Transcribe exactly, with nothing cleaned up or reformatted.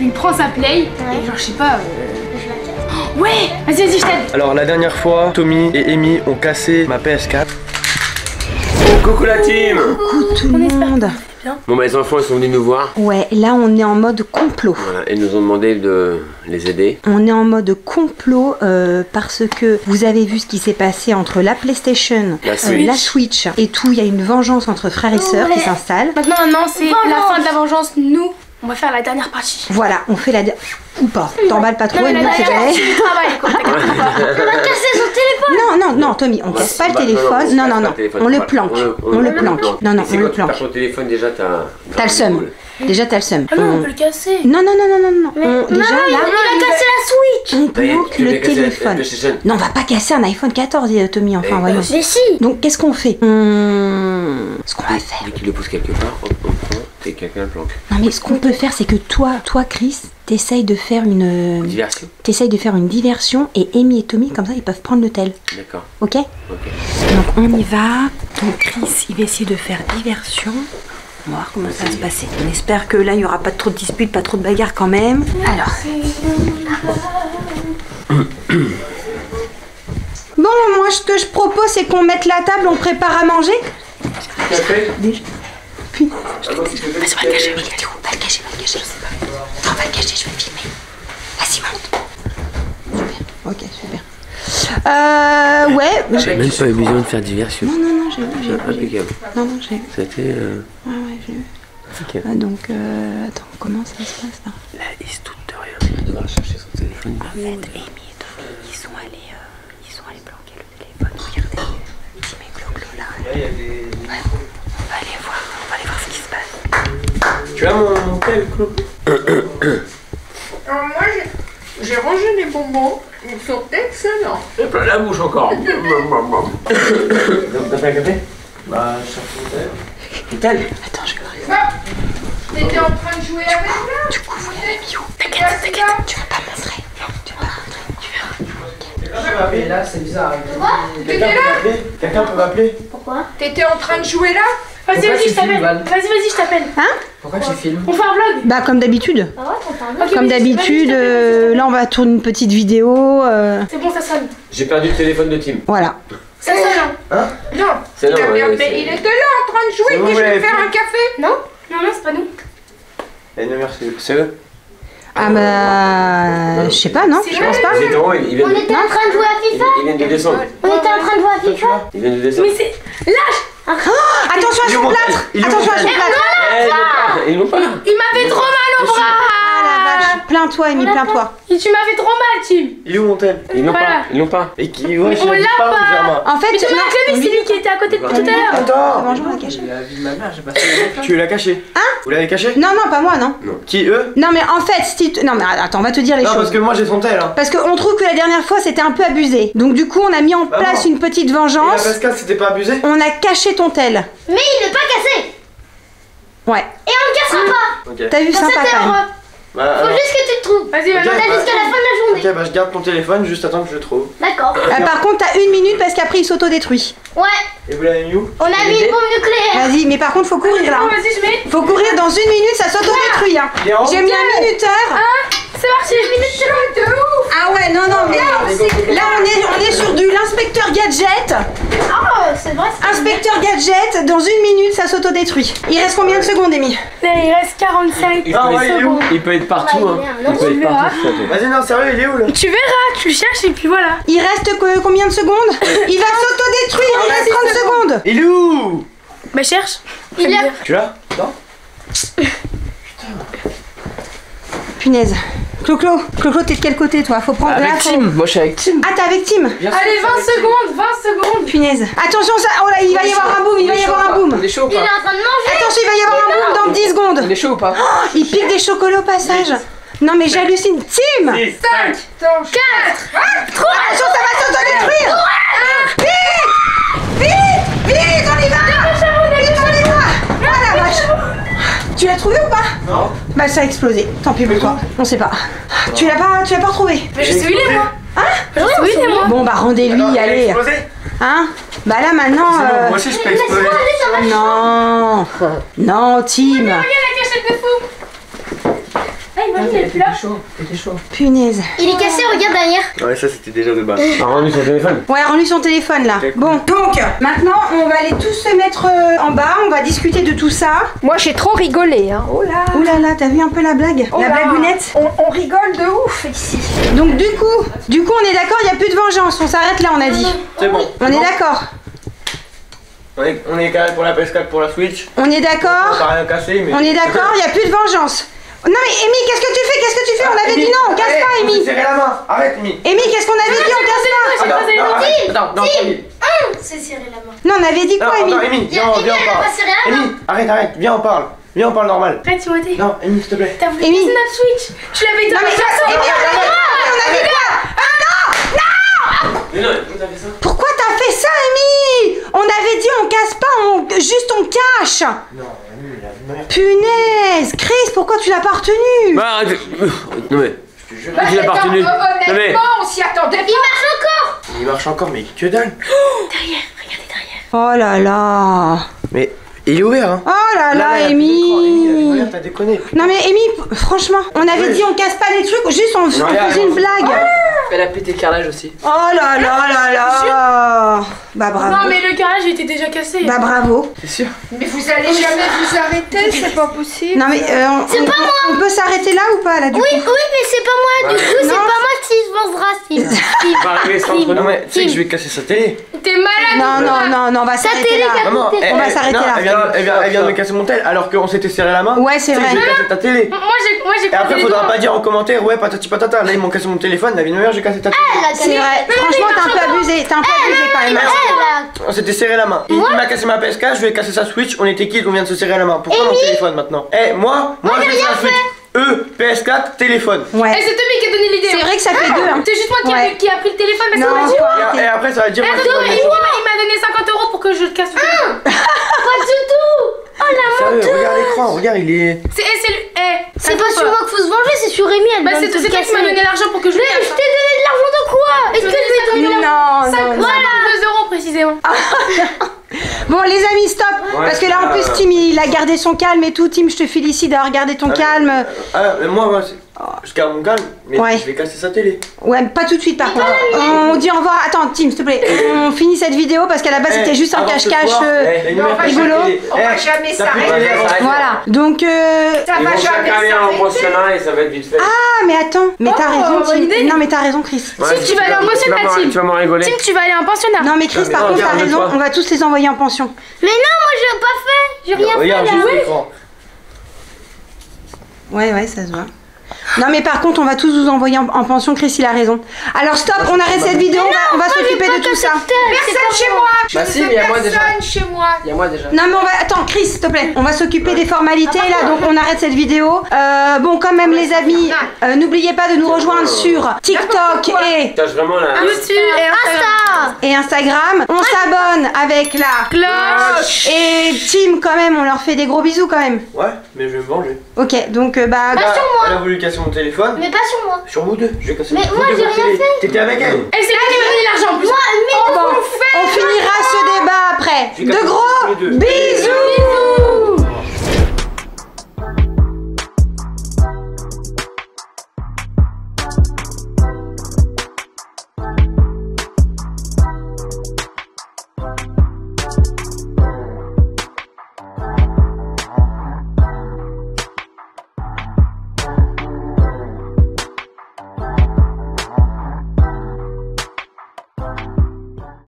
Il prend sa play, ouais. Et genre je sais pas... Euh... Ouais, vas-y, vas-y, je t'aide. Alors la dernière fois, Tommy et Emmy ont cassé ma P S quatre. Oh, coucou la team. Coucou tout le monde. Bon bah les enfants, ils sont venus nous voir. Ouais, là on est en mode complot. Voilà, ils nous ont demandé de les aider. On est en mode complot euh, parce que vous avez vu ce qui s'est passé entre la PlayStation, la Switch, euh, la Switch et tout. Il y a une vengeance entre frères et sœurs, ouais, qui s'installe. Maintenant, maintenant c'est la fin de la vengeance, nous. On va faire la dernière partie. Voilà, on fait la dernière... Ou pas. T'emballes pas trop, non, mais la c'est vrai. On va casser son téléphone. Non, non, non, Tommy, on, on casse pas le téléphone. Non, non, non, on le planque. On le planque. Non, non, on le planque. Tu perds ton téléphone, déjà, t'as... T'as le seum. Déjà, t'as le seum. Ah non, on peut le casser. Non, non, non, non, non, non. Déjà, là... Il a cassé la Switch. On planque le téléphone. Non, on va pas casser un iPhone quatorze, Tommy, enfin, voyons. Mais si. Donc, qu'est-ce qu'on fait? Ce qu'on va faire... Dès qu'il le pousse quelque part, hop, on prend... Non mais ce qu'on peut faire, c'est que toi, toi Chris, t'essayes de faire une diversion. T'essayes de faire une diversion et Emmy et Tommy, comme ça, ils peuvent prendre l'hôtel. D'accord. Ok. Ok. Donc on y va. Donc Chris, il va essayer de faire diversion. On va voir comment ça va se passer. On espère que là, il n'y aura pas trop de disputes, pas trop de bagarres quand même. Alors. Bon, moi, ce que je propose, c'est qu'on mette la table, on prépare à manger. Déjà. Vas-y, on va le cacher, on va le cacher, on va le cacher, je sais pas. Non, on va le cacher, je vais filmer. Vas-y, monte. Super, ok, super. Euh, ouais. J'ai même pas eu besoin de faire diversion. Non, non, non, j'ai vu, j'ai vu. Impeccable. Non, non, j'ai vu. C'était... Euh... Ouais, ouais, j'ai vu. Okay. Ah, donc, euh, attends, comment ça se passe là? Là, ils se doutent de rien. On va devoir chercher son téléphone. En fait, Emmy et Tommy, ils sont allés, euh, ils sont allés planquer le téléphone. Regardez, il s'y met Glo-Glo là. Là, il y a des... Tu as mon tel club. Moi, j'ai rangé les bonbons. Ils sont excellents. Et plein la bouche encore. T'as fait un café? Bah, je cherche mon tel. Attends, je vais voir. T'étais en train de jouer avec moi. Du coup, vous l'avez mis où? T'inquiète, t'inquiète. Tu vas pas montrer. Tu vas pas montrer. Tu verras. Mais là, c'est bizarre. T'étais là? Quelqu'un peut m'appeler? Pourquoi? T'étais en train de jouer là? Vas-y, vas-y, je t'appelle. Vas-y, vas-y, je t'appelle. Hein? Pourquoi tu filmes? On fait un vlog? Bah, comme d'habitude. Ah ouais, comme d'habitude, euh, là, on va tourner une petite vidéo. Euh... C'est bon, ça sonne. J'ai perdu le téléphone de Tim. Voilà. Ça sonne. Hein? Non. C'est non. Ouais, ouais, mais il était là en train de jouer, que je vais faire un café. Non? Non, non, c'est pas nous. Eh non, merci. C'est eux? Ah bah... Je sais pas, non? Je pense pas. On était en train de jouer à FIFA. Ils viennent de descendre. On était en train de jouer à FIFA. Ils viennent de descendre. Mais c'est... Lâche! Ah, attention à son plâtre! Attention à son plâtre! Il m'avait trop mal au bras! Ah la vache! Plains-toi, Emmy, plains-toi! Tu m'as fait trop mal, Tim! Il est où mon tel? Ils l'ont pas! Ils l'ont pas! Et qui? On l'a pas! En fait, mais tu m'as acclamé, c'est lui qui était à côté de tout à l'heure! Attends! Bonjour, la caché! Tu l'as caché? Hein? Vous l'avez caché? Non, non, pas moi, non! Qui, eux? Non, mais en fait, si. Non, mais attends, on va te dire les choses! Non, parce que moi j'ai son tel! Parce qu'on trouve que la dernière fois c'était un peu abusé! Donc, du coup, on a mis en place une petite vengeance! La Pascal, c'était pas abusé? On a caché ton tel. Mais il n'est pas cassé. Ouais. Et on le cassera pas. Okay. T'as vu ça, sympa quand même. Bah, faut euh... juste que tu le trouves. Vas-y, vas-y. Okay, on a bah, jusqu'à bah, la fin de la journée. Ok, bah je garde ton téléphone, juste attends que je le trouve. D'accord. Euh, par contre, t'as une minute parce qu'après il s'auto-détruit. Ouais. Et vous l'avez mis où? On a mis une bombe nucléaire. Vas-y, mais par contre, faut courir là. Vas-y, je mets. Faut courir dans une minute, ça s'auto-détruit. Hein. J'ai mis un minuteur. Ah, c'est marché. Minuteur de ouf. Ah ouais, non, non, mais là, là on est, on est sur du l'inspecteur gadget. Ah, c'est vrai. Inspecteur gadget, dans une minute, ça s'auto-détruit. Il reste combien de secondes, Emmy? Il reste quarante-cinq il ah, ouais, secondes. Il peut être partout. Bah, il hein. il peut être partout. Vas-y, non, sérieux, il est où là? Tu verras, tu cherches et puis voilà. Il reste que, combien de secondes? Il va s'auto-détruire, il reste trente secondes. Il est où? Bah, cherche. Il est là. Tu l'as? Non. Putain. Punaise. Clo-Clo, Clo-Clo, t'es de quel côté toi? Faut prendre avec là, Tim. Faut... Moi je suis avec Tim. Ah, t'es avec Tim. Bien. Allez, vingt secondes, vingt secondes. Punaise. Attention, ça. Oh là, il va y avoir un boom, il va y avoir un boom. Il est chaud ou pas? Il est en train de manger. Attention, il va y avoir un boom dans dix secondes. Il est chaud ou pas? Oh, il pique des chocolats au passage. Non mais j'hallucine. Tim. cinq, quatre, trois. Attention, ça va s'autodétruire. Vite, vite, vite, on y va. Vite, on y va. Ah la vache. Tu l'as trouvé ou pas? Non. Bah ça a explosé. Tant pis pour toi. On sait pas. Non. Tu l'as pas, tu l'as pas retrouvé. Mais je sais où il est moi. Hein? Je sais où il est moi. Bon bah rendez-lui, allez. Explosé. Hein? Bah là maintenant. Bon, euh... moi aussi je peux exploser. Non. Non, Tim. Oui, mais regarde la cachette de fou. Ah, il mange les fleurs. C'était chaud. Punaise. Il est cassé, regarde derrière. Ouais, ça c'était déjà de base. Rends-lui son téléphone. Ouais, rends-lui son téléphone là. Bon, donc maintenant on va aller tous se mettre en bas. On va discuter de tout ça. Moi j'ai trop rigolé. Hein. Oh là. Oh là là, t'as vu un peu la blague? La blagounette. On rigole de ouf ici. Donc du coup, du coup on est d'accord, il n'y a plus de vengeance. On s'arrête là, on a dit. C'est bon. On est d'accord. On est, on est carré pour la P S quatre, pour la Switch. On est d'accord. Mais... On est d'accord, il n'y a plus de vengeance. Non mais Emmy, qu'est-ce que tu fais? Qu'est-ce que tu fais? On avait dit non, on casse pas Emmy. Serrez la main, arrête Emmy. Emmy, qu'est-ce qu'on avait dit? On casse pas. Non, non, c'est serré la main. Non, on avait dit quoi Emmy? Non, Emmy, viens, on parle. Emmy, arrête, arrête, viens, on parle. Viens, on parle normal. Arrête, Timothée. Non, Emmy, s'il te plaît. T'as voulu casser notre Switch? Tu l'avais dans la façon. Emmy, on avait quoi? Ah non, non. Pourquoi t'as fait ça Emmy? On avait dit on casse pas, on... juste on cache. Non. Punaise, Chris, pourquoi tu l'as pas retenu? Bah, non mais, je te jure, bah, tu l'as pas retenu. Honnêtement, mais... on s'y attendait pas. Il marche encore. Il marche encore, mais que dalle. Oh, derrière, regardez derrière. Oh là là. Mais il est ouvert, hein. Oh là là, là Emmy. T'as déconné. Non mais Emmy, franchement, on avait oui. dit on casse pas les trucs, juste on, non, on là, faisait là, une blague. Ah. Elle a pété le carrelage aussi. Oh là là là là. Bah bravo. Non mais le carrelage était déjà cassé. Bah bravo. C'est sûr. Mais vous allez jamais vous arrêter, c'est pas possible. Non mais euh, on, on, pas moi. on peut s'arrêter là ou pas là du oui, coup. Oui mais c'est pas moi du bah, coup, c'est pas moi qui se vendra. Il va arriver ça entre nous. Mais tu sais que je vais casser sa télé. T'es malade. Non non non non, on va s'arrêter là. Maman, elle, on va s'arrêter là. Elle vient de casser mon tel alors qu'on s'était serré la main. Ouais c'est vrai. Je vais casser ta télé. Moi j'ai moi j'ai. Et après faudra pas dire en commentaire ouais patati patata. Là ils m'ont cassé mon téléphone, la vie de merde. C'est vrai, franchement t'as un peu abusé, t'as un peu abusé quand même. On s'était serré la main. Il m'a cassé ma P S quatre, je lui ai cassé sa Switch, on était qui, on vient de se serrer la main. Pourquoi mon téléphone maintenant? Eh moi, moi j'ai la Switch. Eux, P S quatre, téléphone. Ouais. Et c'est Tommy qui a donné l'idée. C'est vrai que ça fait deux. C'est juste moi qui a pris le téléphone parce que ça va. Et après ça va dire. Et moi il m'a donné cinquante euros pour que je te casse le téléphone. Pas du tout. Oh la menteuse! Regarde l'écran, regarde, il est. C'est c'est pas sur moi qu'il faut se venger, c'est sur Emmy. Bah c'est toi qui m'a donné l'argent pour que je le casse. Je t'ai donné de l'argent de quoi? Est-ce que je lui ai donné l'argent? Non, non, deux euros précisément. Bon les amis stop ouais, parce que là en plus Tim il a gardé son calme et tout. Tim, je te félicite d'avoir gardé ton ah, calme. Euh, ah mais moi, moi je garde mon calme mais ouais. je vais casser sa télé. Ouais mais pas tout de suite par contre. Ah, on dit au revoir. Attends Tim s'il te plaît, on finit cette vidéo parce qu'à la base eh, c'était juste un cache-cache rigolo. On va jamais s'arrêter. Voilà donc euh, ça va jamais s'arrêter. Ah mais attends mais t'as raison Tim. Non mais t'as raison Chris. Tim tu vas aller en pensionnat Tim. Tu vas m'en rigoler. Tim tu vas aller en pensionnat. Non mais Chris par contre t'as raison, on va tous les envoyer en pension. Mais non, moi j'ai pas fait, j'ai rien regarde, fait là. Juste ouais, ouais, ça se voit. Non, mais par contre, on va tous vous envoyer en, en pension. Chris, il a raison. Alors, stop, on arrête cette vidéo, non, on va, va s'occuper de tout ça. Personne chez moi. Bah, si, mais il y a moi déjà. Chez moi. Il y a moi déjà. Non, mais on va. Attends, Chris, s'il te plaît, on va s'occuper ouais. des formalités ah, là, donc on arrête cette vidéo. Euh, bon, quand même, les amis, euh, n'oubliez pas de nous rejoindre sur TikTok et YouTube et Insta. Et Instagram. On s'abonne avec la cloche. Et Tim, quand même, on leur fait des gros bisous quand même. Ouais, mais je vais me venger. Ok, donc, euh, bah. Pas sur moi. Elle a voulu casser mon téléphone. Mais pas sur moi. Sur vous deux. Je vais casser mon téléphone. Mais moi, j'ai rien fait. T'étais avec elle. Et c'est là qu'elle m'a donné l'argent. Moi, mais on finira ce débat après. De gros bisous.